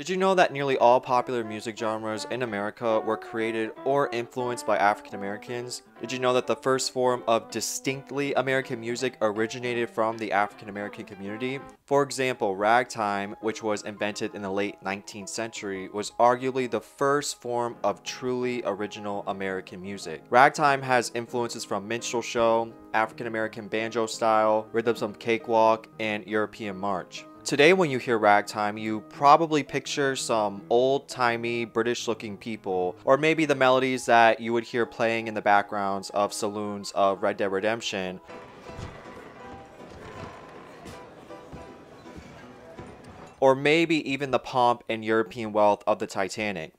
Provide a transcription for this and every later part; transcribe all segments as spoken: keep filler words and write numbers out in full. Did you know that nearly all popular music genres in America were created or influenced by African Americans? Did you know that the first form of distinctly American music originated from the African American community? For example, ragtime, which was invented in the late nineteenth century, was arguably the first form of truly original American music. Ragtime has influences from minstrel show, African American banjo style, rhythms of cakewalk, and European march. Today when you hear ragtime, you probably picture some old-timey British-looking people, or maybe the melodies that you would hear playing in the backgrounds of saloons of Red Dead Redemption. Or maybe even the pomp and European wealth of the Titanic.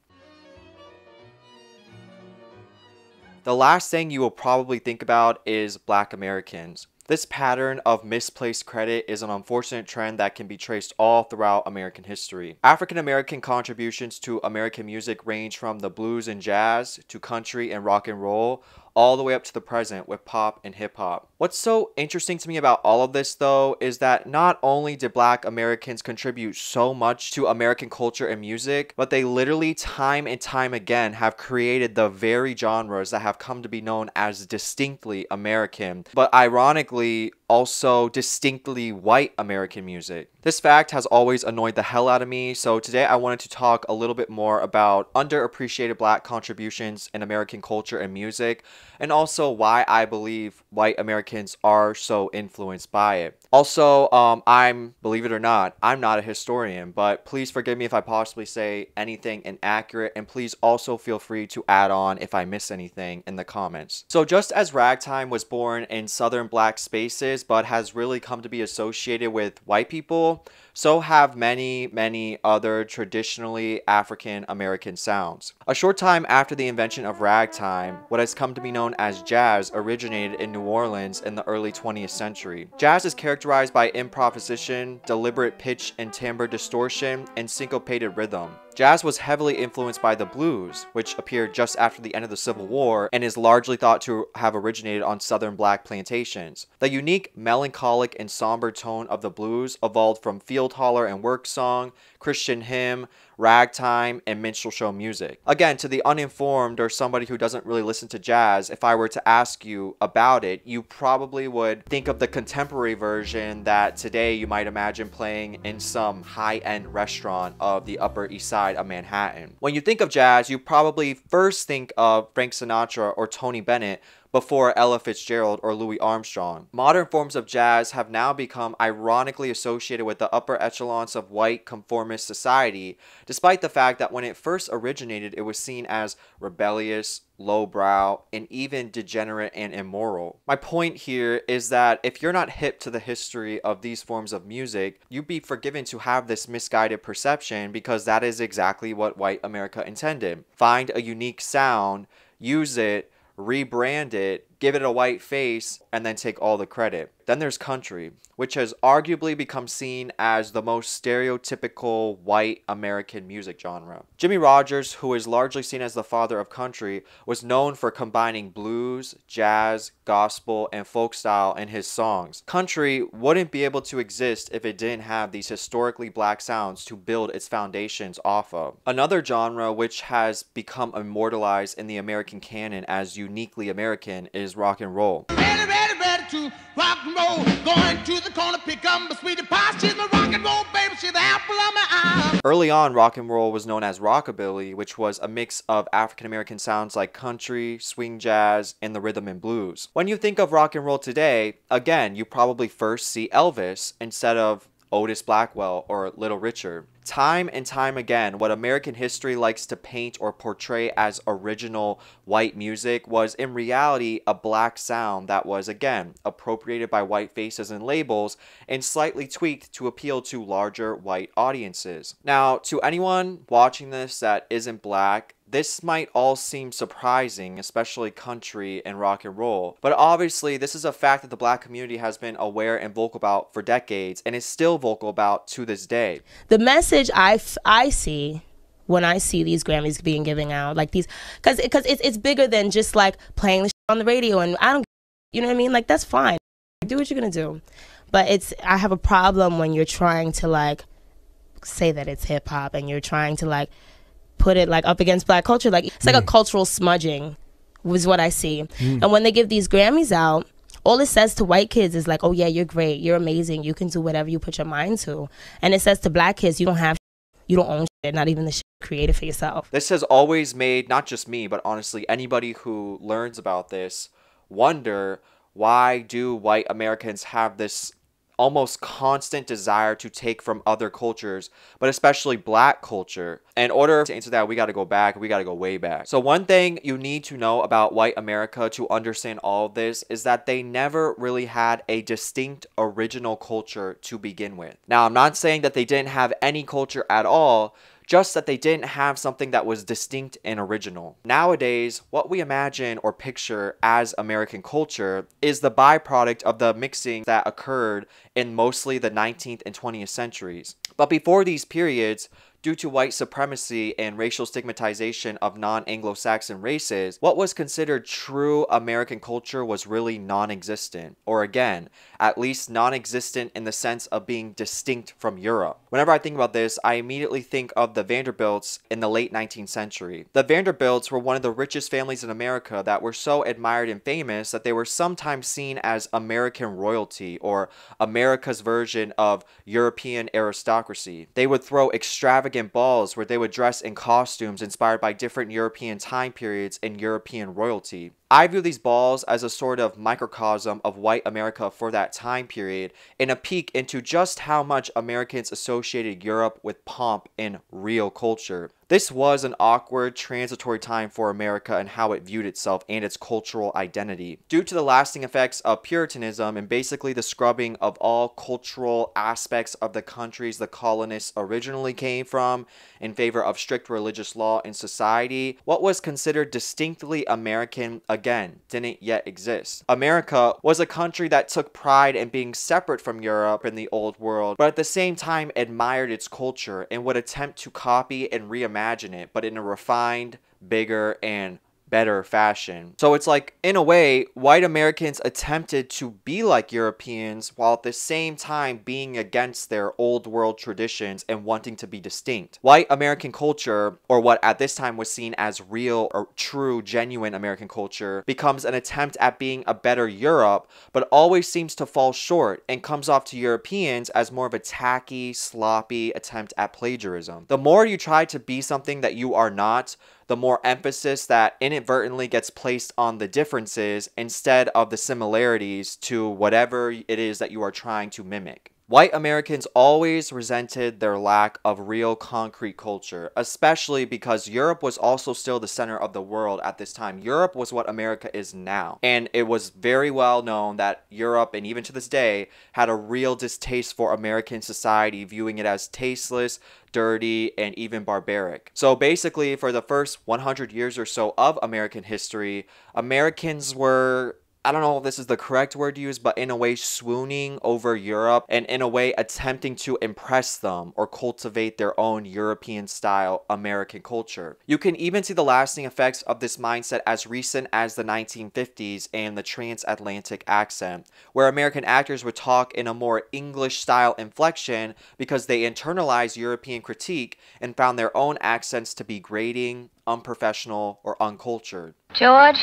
The last thing you will probably think about is Black Americans. This pattern of misplaced credit is an unfortunate trend that can be traced all throughout American history. African American contributions to American music range from the blues and jazz to country and rock and roll, all the way up to the present with pop and hip hop. What's so interesting to me about all of this though is that not only did Black Americans contribute so much to American culture and music, but they literally time and time again have created the very genres that have come to be known as distinctly American, but ironically also distinctly white American music. This fact has always annoyed the hell out of me, so today I wanted to talk a little bit more about underappreciated Black contributions in American culture and music, and also why I believe white Americans are so influenced by it. Also, um, I'm, believe it or not, I'm not a historian, but please forgive me if I possibly say anything inaccurate, and please also feel free to add on if I miss anything in the comments. So just as ragtime was born in Southern Black spaces but has really come to be associated with white people, so have many many other traditionally African American sounds. A short time after the invention of ragtime, what has come to be known as jazz originated in New Orleans in the early twentieth century. Jazz is characterized by improvisation, deliberate pitch and timbre distortion, and syncopated rhythm. Jazz was heavily influenced by the blues, which appeared just after the end of the Civil War and is largely thought to have originated on Southern Black plantations. The unique, melancholic, and somber tone of the blues evolved from field holler and work song, Christian hymn, ragtime, and minstrel show music. Again, to the uninformed or somebody who doesn't really listen to jazz, if I were to ask you about it, you probably would think of the contemporary version that today you might imagine playing in some high-end restaurant of the Upper East Side of Manhattan. When you think of jazz, you probably first think of Frank Sinatra or Tony Bennett, before Ella Fitzgerald or Louis Armstrong. Modern forms of jazz have now become ironically associated with the upper echelons of white conformist society, despite the fact that when it first originated, it was seen as rebellious, lowbrow, and even degenerate and immoral. My point here is that if you're not hip to the history of these forms of music, you'd be forgiven to have this misguided perception, because that is exactly what white America intended. Find a unique sound, use it, rebrand it, give it a white face, and then take all the credit. Then there's country, which has arguably become seen as the most stereotypical white American music genre. Jimmy Rogers, who is largely seen as the father of country, was known for combining blues, jazz, gospel, and folk style in his songs. Country wouldn't be able to exist if it didn't have these historically Black sounds to build its foundations off of. Another genre which has become immortalized in the American canon as uniquely American is rock and roll. Ready, ready, ready to rock and roll. Going to the corner, pick up my sweetie pie. She's my rock and roll baby, she's the apple of my eye. Early on, rock and roll was known as rockabilly, which was a mix of African American sounds like country, swing jazz, and the rhythm and blues. When you think of rock and roll today, again, you probably first see Elvis instead of Otis Blackwell or Little Richard. Time and time again, what American history likes to paint or portray as original white music was in reality a Black sound that was, again, appropriated by white faces and labels and slightly tweaked to appeal to larger white audiences. Now, to anyone watching this that isn't Black, this might all seem surprising, especially country and rock and roll, but obviously this is a fact that the Black community has been aware and vocal about for decades and is still vocal about to this day. The message I, f I see when I see these Grammys being given out, like these, because because it's, it's bigger than just like playing the shit on the radio, and I don't, you know what I mean? Like, that's fine. Do what you're going to do. But it's, I have a problem when you're trying to like say that it's hip hop and you're trying to like put it like up against black culture, like it's like mm. a cultural smudging was what I see. Mm. And when they give these Grammys out, all it says to white kids is like, oh yeah, you're great, you're amazing, you can do whatever you put your mind to. And it says to black kids, you don't have shit, you don't own shit, not even the shit you created for yourself. This has always made not just me, but honestly anybody who learns about this wonder, why do white Americans have this almost constant desire to take from other cultures, but especially black culture? In order to answer that, we got to go back. We got to go way back. So one thing you need to know about white America to understand all of this is that they never really had a distinct original culture to begin with. Now, I'm not saying that they didn't have any culture at all, just that they didn't have something that was distinct and original. Nowadays, what we imagine or picture as American culture is the byproduct of the mixing that occurred in mostly the nineteenth and twentieth centuries. But before these periods, due to white supremacy and racial stigmatization of non-Anglo-Saxon races, what was considered true American culture was really non-existent, or again, at least non-existent in the sense of being distinct from Europe. Whenever I think about this, I immediately think of the Vanderbilts in the late nineteenth century. The Vanderbilts were one of the richest families in America that were so admired and famous that they were sometimes seen as American royalty, or America's version of European aristocracy. They would throw extravagant balls where they would dress in costumes inspired by different European time periods and European royalty. I view these balls as a sort of microcosm of white America for that time period, and a peek into just how much Americans associated Europe with pomp and real culture. This was an awkward, transitory time for America and how it viewed itself and its cultural identity. Due to the lasting effects of Puritanism and basically the scrubbing of all cultural aspects of the countries the colonists originally came from in favor of strict religious law and society, what was considered distinctly American, again, didn't yet exist. America was a country that took pride in being separate from Europe and the Old World, but at the same time admired its culture and would attempt to copy and reimagine Imagine it, but in a refined, bigger, and better fashion. So it's like, in a way, white Americans attempted to be like Europeans while at the same time being against their old world traditions and wanting to be distinct. White American culture, or what at this time was seen as real or true, genuine American culture, becomes an attempt at being a better Europe, but always seems to fall short and comes off to Europeans as more of a tacky, sloppy attempt at plagiarism. The more you try to be something that you are not, the more emphasis that inadvertently gets placed on the differences instead of the similarities to whatever it is that you are trying to mimic. White Americans always resented their lack of real concrete culture, especially because Europe was also still the center of the world at this time. Europe was what America is now. And it was very well known that Europe, and even to this day, had a real distaste for American society, viewing it as tasteless, dirty, and even barbaric. So basically, for the first one hundred years or so of American history, Americans were, I don't know if this is the correct word to use, but in a way swooning over Europe and in a way attempting to impress them or cultivate their own European style American culture. You can even see the lasting effects of this mindset as recent as the nineteen fifties and the transatlantic accent, where American actors would talk in a more English style inflection because they internalized European critique and found their own accents to be grating, unprofessional, or uncultured. George?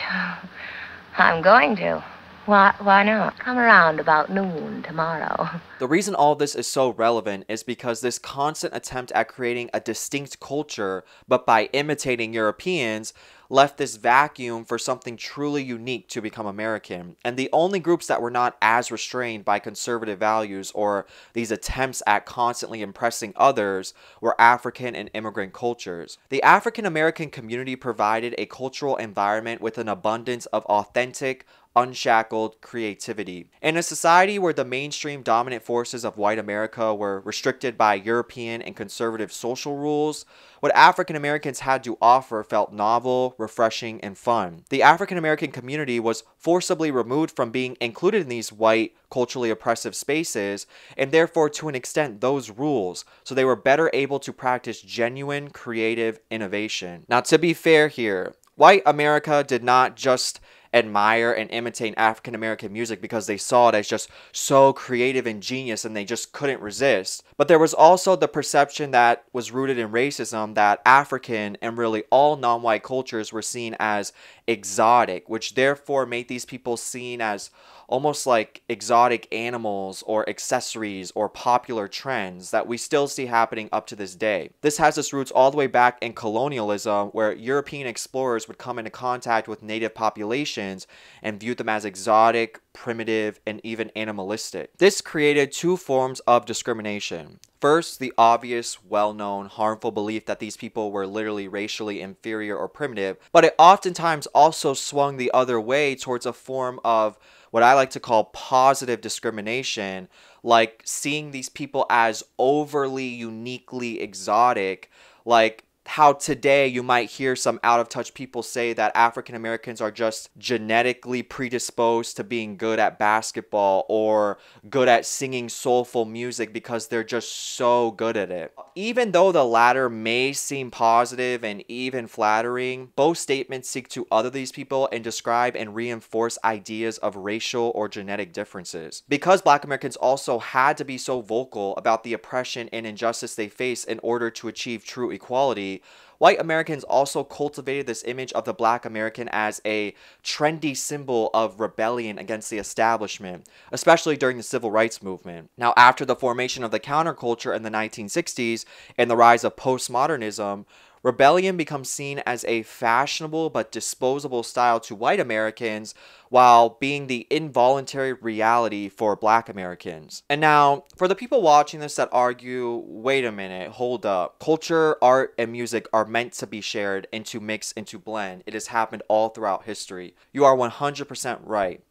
I'm going to. Why, why not? Come around about noon tomorrow. The reason all this is so relevant is because this constant attempt at creating a distinct culture, but by imitating Europeans, left this vacuum for something truly unique to become American. And the only groups that were not as restrained by conservative values or these attempts at constantly impressing others were African and immigrant cultures. The African American community provided a cultural environment with an abundance of authentic, unshackled creativity. In a society where the mainstream dominant forces of white America were restricted by European and conservative social rules, what African Americans had to offer felt novel, refreshing, and fun. The African American community was forcibly removed from being included in these white, culturally oppressive spaces, and therefore, to an extent, those rules, so they were better able to practice genuine creative innovation. Now, to be fair here, white America did not just admire and imitate African-American music because they saw it as just so creative and genius, and they just couldn't resist. But there was also the perception that was rooted in racism that African and really all non-white cultures were seen as exotic, which therefore made these people seen as almost like exotic animals or accessories or popular trends that we still see happening up to this day. This has its roots all the way back in colonialism, where European explorers would come into contact with native populations and viewed them as exotic, primitive, and even animalistic. This created two forms of discrimination. First, the obvious, well-known, harmful belief that these people were literally racially inferior or primitive, but it oftentimes also swung the other way towards a form of what I like to call positive discrimination, like seeing these people as overly uniquely exotic, like how today you might hear some out-of-touch people say that African Americans are just genetically predisposed to being good at basketball or good at singing soulful music because they're just so good at it. Even though the latter may seem positive and even flattering, both statements seek to other these people and describe and reinforce ideas of racial or genetic differences. Because Black Americans also had to be so vocal about the oppression and injustice they face in order to achieve true equality, white Americans also cultivated this image of the Black American as a trendy symbol of rebellion against the establishment, especially during the Civil Rights Movement. Now, after the formation of the counterculture in the nineteen sixties and the rise of postmodernism, rebellion becomes seen as a fashionable but disposable style to white Americans, while being the involuntary reality for Black Americans. And now, for the people watching this that argue, wait a minute, hold up. Culture, art, and music are meant to be shared and to mix and to blend. It has happened all throughout history. You are one hundred percent right.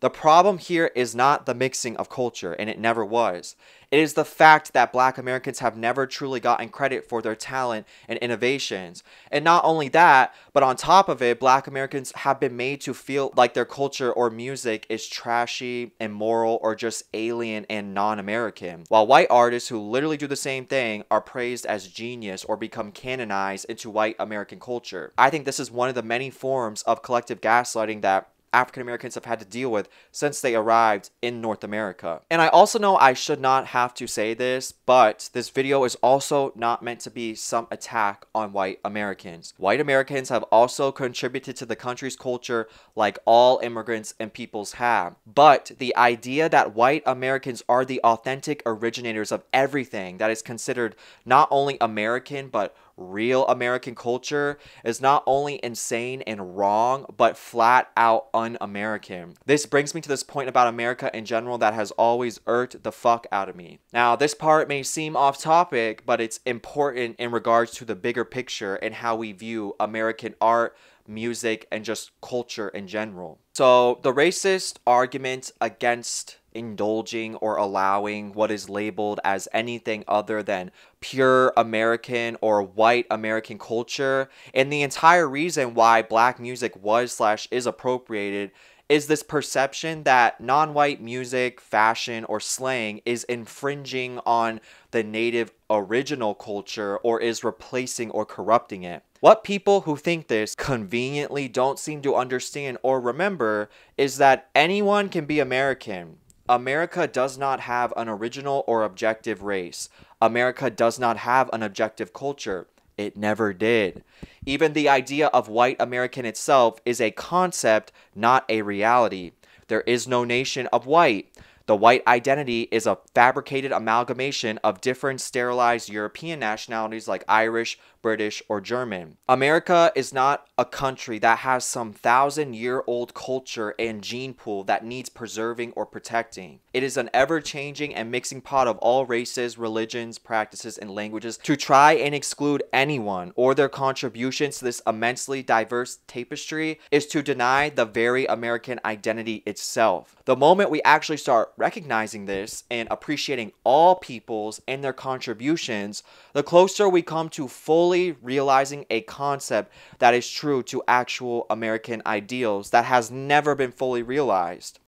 The problem here is not the mixing of culture, and it never was. It is the fact that Black Americans have never truly gotten credit for their talent and innovations. And not only that, but on top of it, Black Americans have been made to feel like their culture or music is trashy, immoral, or just alien and non-American. While white artists who literally do the same thing are praised as genius or become canonized into white American culture. I think this is one of the many forms of collective gaslighting that African Americans have had to deal with since they arrived in North America. And I also know I should not have to say this, but this video is also not meant to be some attack on white Americans. White Americans have also contributed to the country's culture like all immigrants and peoples have. But the idea that white Americans are the authentic originators of everything that is considered not only American but real American culture is not only insane and wrong, but flat out un-American. This brings me to this point about America in general that has always irked the fuck out of me. Now, this part may seem off topic, but it's important in regards to the bigger picture and how we view American art, music, and just culture in general. So the racist argument against indulging or allowing what is labeled as anything other than pure American or white American culture, and the entire reason why Black music was slash is appropriated, is this perception that non-white music, fashion, or slang is infringing on the native original culture or is replacing or corrupting it. What people who think this conveniently don't seem to understand or remember is that anyone can be American. America does not have an original or objective race. America does not have an objective culture. It never did. Even the idea of white American itself is a concept, not a reality. There is no nation of white. The white identity is a fabricated amalgamation of different sterilized European nationalities like Irish, British, or German. America is not a country that has some thousand-year-old culture and gene pool that needs preserving or protecting. It is an ever-changing and mixing pot of all races, religions, practices, and languages to try and exclude anyone or their contributions to this immensely diverse tapestry is to deny the very American identity itself. The moment we actually start recognizing this and appreciating all peoples and their contributions, the closer we come to fully realizing a concept that is true to actual American ideals that has never been fully realized.